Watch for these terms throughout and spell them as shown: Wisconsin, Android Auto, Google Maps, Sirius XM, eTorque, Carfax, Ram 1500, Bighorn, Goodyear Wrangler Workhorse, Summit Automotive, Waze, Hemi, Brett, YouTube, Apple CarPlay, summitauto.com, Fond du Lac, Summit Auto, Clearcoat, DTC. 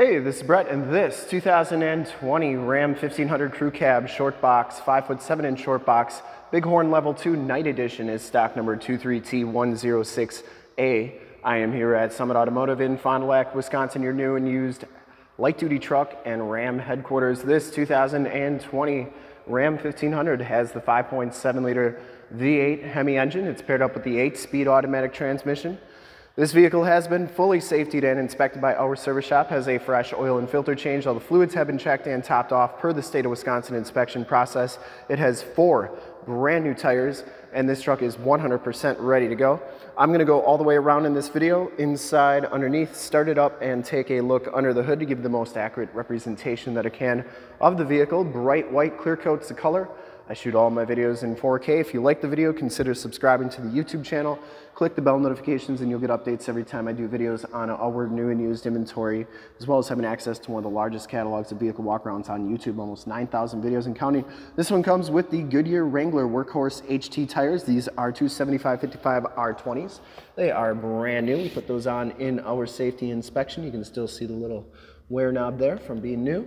Hey, this is Brett, and this 2020 Ram 1500 Crew Cab Short Box, 5'7" Short Box, Bighorn Level 2 Night Edition is stock number 23T106A. I am here at Summit Automotive in Fond du Lac, Wisconsin, your new and used light-duty truck and Ram headquarters. This 2020 Ram 1500 has the 5.7-liter V8 Hemi engine. It's paired up with the 8-speed automatic transmission. This vehicle has been fully safetied and inspected by our service shop, has a fresh oil and filter change. All the fluids have been checked and topped off per the state of Wisconsin inspection process. It has 4 brand new tires, and this truck is 100% ready to go. I'm gonna go all the way around in this video, inside, underneath, start it up, and take a look under the hood to give the most accurate representation that I can of the vehicle. Bright white, clear coat's the color. I shoot all my videos in 4K. If you like the video, consider subscribing to the YouTube channel. Click the bell notifications and you'll get updates every time I do videos on our new and used inventory, as well as having access to one of the largest catalogs of vehicle walkarounds on YouTube, almost 9,000 videos and counting. This one comes with the Goodyear Wrangler Workhorse HT tires. These are 275/55 R20s. They are brand new. We put those on in our safety inspection. You can still see the little wear knob there from being new.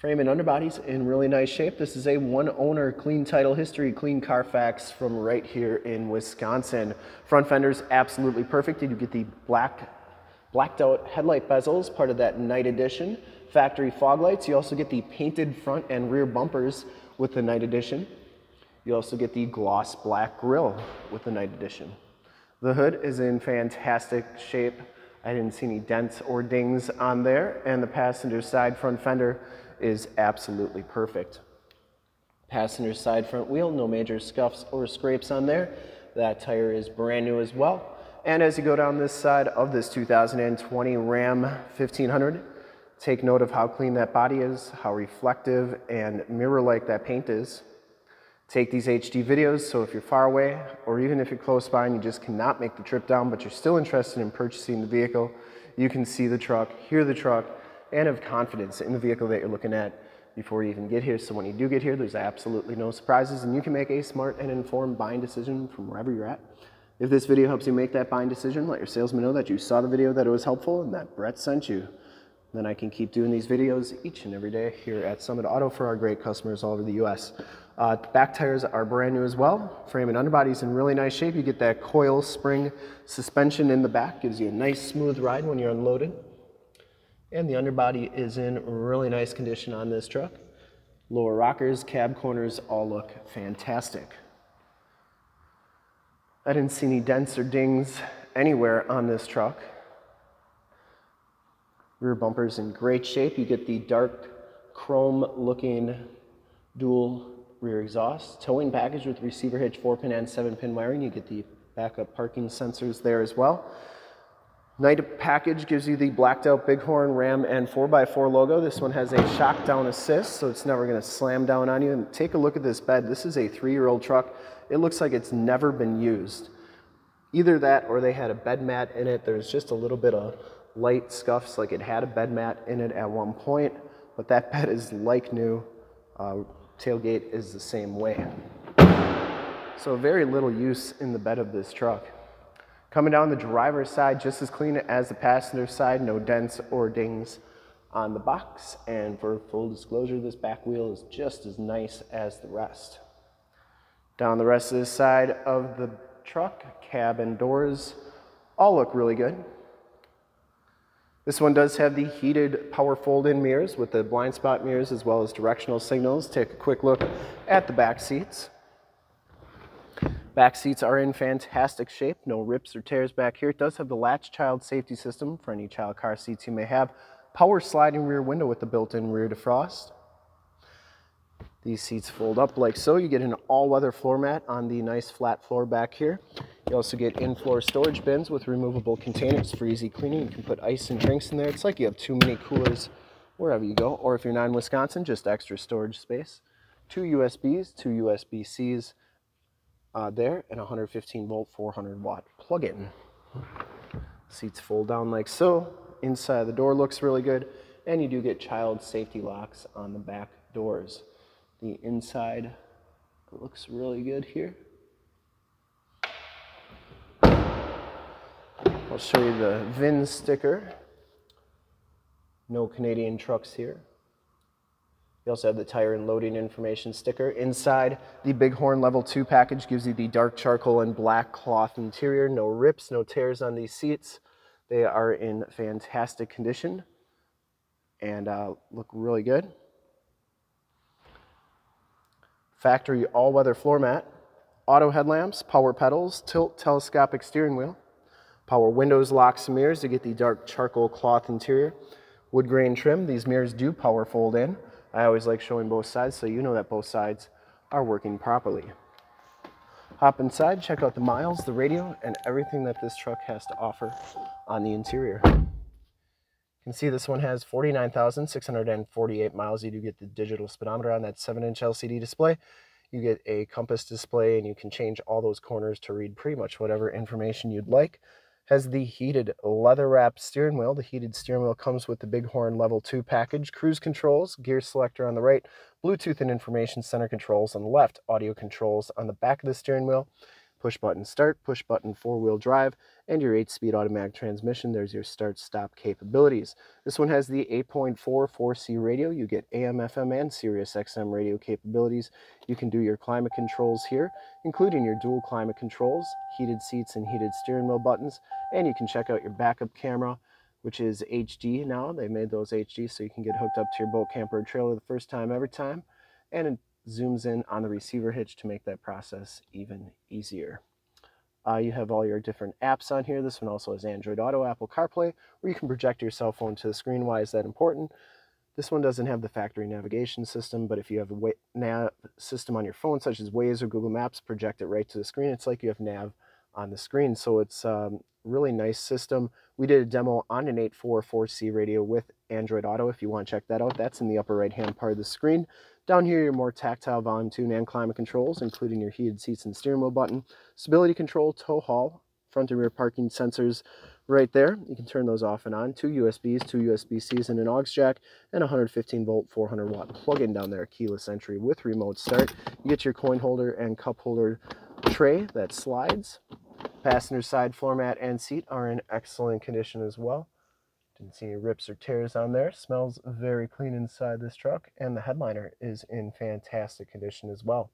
Frame and underbody's in really nice shape. This is a one-owner, clean title history, clean Carfax from right here in Wisconsin. Front fender's absolutely perfect. You get the blacked-out headlight bezels, part of that night edition. Factory fog lights. You also get the painted front and rear bumpers with the night edition. You also get the gloss black grille with the night edition. The hood is in fantastic shape. I didn't see any dents or dings on there, and the passenger side front fender is absolutely perfect. Passenger side front wheel, no major scuffs or scrapes on there. That tire is brand new as well. And as you go down this side of this 2020 Ram 1500, take note of how clean that body is, how reflective and mirror-like that paint is. Take these HD videos, so if you're far away or even if you're close by and you just cannot make the trip down but you're still interested in purchasing the vehicle, you can see the truck, hear the truck, and have confidence in the vehicle that you're looking at before you even get here. So when you do get here, there's absolutely no surprises and you can make a smart and informed buying decision from wherever you're at. If this video helps you make that buying decision, let your salesman know that you saw the video, that it was helpful, and that Brett sent you. Then I can keep doing these videos each and every day here at Summit Auto for our great customers all over the US. Back tires are brand new as well. Frame and underbody's in really nice shape. You get that coil spring suspension in the back. Gives you a nice smooth ride when you're unloaded. And the underbody is in really nice condition on this truck. Lower rockers, cab corners all look fantastic. I didn't see any dents or dings anywhere on this truck. Rear bumper's in great shape. You get the dark chrome looking dual rear exhaust. Towing package with receiver hitch, 4-pin and 7-pin wiring. You get the backup parking sensors there as well. Night package gives you the blacked out Bighorn, Ram, and 4x4 logo. This one has a shock down assist, so it's never going to slam down on you. And take a look at this bed. This is a 3-year-old truck. It looks like it's never been used. Either that or they had a bed mat in it. There's just a little bit of light scuffs, like it had a bed mat in it at one point, but that bed is like new. Tailgate is the same way. So very little use in the bed of this truck. Coming down the driver's side, just as clean as the passenger side, no dents or dings on the box. And for full disclosure, this back wheel is just as nice as the rest. Down the rest of this side of the truck, cab and doors all look really good. This one does have the heated power fold-in mirrors with the blind spot mirrors as well as directional signals. Take a quick look at the back seats. Back seats are in fantastic shape. No rips or tears back here. It does have the latch child safety system for any child car seats you may have. Power sliding rear window with the built-in rear defrost. These seats fold up like so. You get an all-weather floor mat on the nice flat floor back here. You also get in-floor storage bins with removable containers for easy cleaning. You can put ice and drinks in there. It's like you have too many coolers wherever you go. Or if you're not in Wisconsin, just extra storage space. 2 USBs, 2 USB-Cs there, and 115-volt, 400-watt plug-in. Seats fold down like so. Inside of the door looks really good. And you do get child safety locks on the back doors. The inside looks really good here. I'll show you the VIN sticker. No Canadian trucks here. You also have the tire and loading information sticker. Inside, the Bighorn Level 2 package gives you the dark charcoal and black cloth interior. No rips, no tears on these seats. They are in fantastic condition and look really good. Factory all-weather floor mat, auto headlamps, power pedals, tilt telescopic steering wheel, power windows, locks, and mirrors to get the dark charcoal cloth interior. Wood grain trim, these mirrors do power fold in. I always like showing both sides so you know that both sides are working properly. Hop inside, check out the miles, the radio, and everything that this truck has to offer on the interior. You can see this one has 49,648 miles. You do get the digital speedometer on that 7-inch LCD display. You get a compass display, and you can change all those corners to read pretty much whatever information you'd like. Has the heated leather-wrapped steering wheel. The heated steering wheel comes with the Bighorn Level 2 package. Cruise controls, gear selector on the right, Bluetooth and information center controls on the left, audio controls on the back of the steering wheel, push-button start, push-button four-wheel drive, and your 8-speed automatic transmission. There's your start-stop capabilities. This one has the 8.4 4C radio. You get AM, FM, and Sirius XM radio capabilities. You can do your climate controls here, including your dual climate controls, heated seats and heated steering wheel buttons, and you can check out your backup camera, which is HD now. They made those HD so you can get hooked up to your boat, camper, or trailer the first time, every time, and it zooms in on the receiver hitch to make that process even easier. You have all your different apps on here. This one also has Android Auto, Apple CarPlay, where you can project your cell phone to the screen. Why is that important? This one doesn't have the factory navigation system, but if you have a nav system on your phone, such as Waze or Google Maps, project it right to the screen. It's like you have nav on the screen, so it's really nice system. We did a demo on an 8.4 4C radio with Android Auto. If you want to check that out, that's in the upper right-hand part of the screen. Down here, your more tactile volume, tune, and climate controls, including your heated seats and steering wheel button, stability control, tow haul, front and rear parking sensors right there. You can turn those off and on. 2 USBs, 2 USB-Cs, and an aux jack, and 115-volt, 400-watt plug-in down there, keyless entry with remote start. You get your coin holder and cup holder tray that slides. Passenger side floor mat and seat are in excellent condition as well. Didn't see any rips or tears on there. Smells very clean inside this truck, and the headliner is in fantastic condition as well.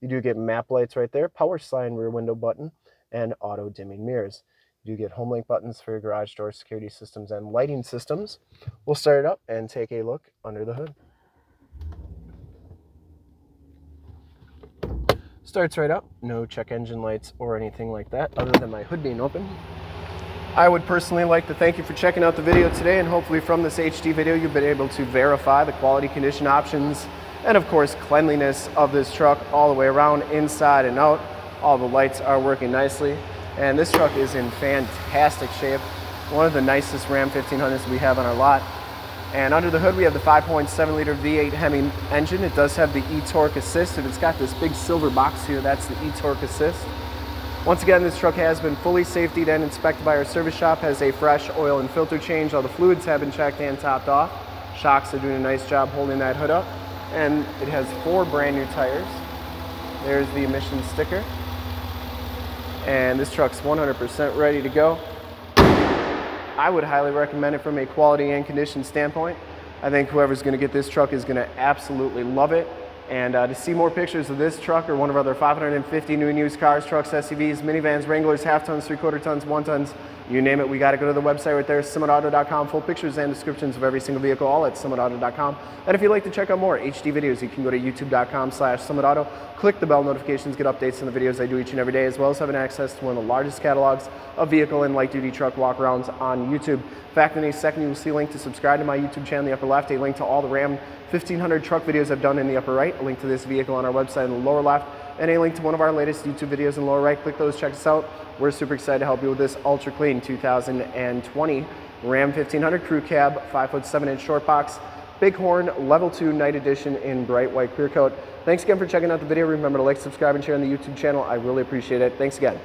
You do get map lights right there, power slide rear window button, and auto dimming mirrors. You do get home link buttons for your garage door, security systems, and lighting systems. We'll start it up and take a look under the hood. Starts right up, no check engine lights or anything like that other than my hood being open. I would personally like to thank you for checking out the video today, and hopefully from this HD video you've been able to verify the quality, condition, options, and of course cleanliness of this truck all the way around, inside and out. All the lights are working nicely, and this truck is in fantastic shape. One of the nicest Ram 1500s we have on our lot. And under the hood, we have the 5.7 liter V8 Hemi engine. It does have the eTorque assist, and it's got this big silver box here. That's the eTorque assist. Once again, this truck has been fully safetied and inspected by our service shop, has a fresh oil and filter change. All the fluids have been checked and topped off. Shocks are doing a nice job holding that hood up. And it has 4 brand new tires. There's the emissions sticker. And this truck's 100% ready to go. I would highly recommend it from a quality and condition standpoint. I think whoever's going to get this truck is going to absolutely love it. And to see more pictures of this truck or one of our other 550 new and used cars, trucks, SUVs, minivans, Wranglers, half tons, three-quarter tons, one tons, you name it, we got to go to the website right there, summitauto.com. Full pictures and descriptions of every single vehicle, all at summitauto.com. And if you'd like to check out more HD videos, you can go to youtube.com/summitauto. Click the bell notifications, get updates on the videos I do each and every day, as well as having access to one of the largest catalogs of vehicle and light-duty truck walk-arounds on YouTube. In fact, in a second, you will see a link to subscribe to my YouTube channel in the upper left, a link to all the Ram 1500 truck videos I've done in the upper right, a link to this vehicle on our website in the lower left, and a link to one of our latest YouTube videos in the lower right. Click those, check us out. We're super excited to help you with this ultra clean 2020 Ram 1500 crew cab, 5'7" short box, Bighorn Level 2 Night Edition in bright white clear coat. Thanks again for checking out the video. Remember to like, subscribe, and share on the YouTube channel. I really appreciate it. Thanks again.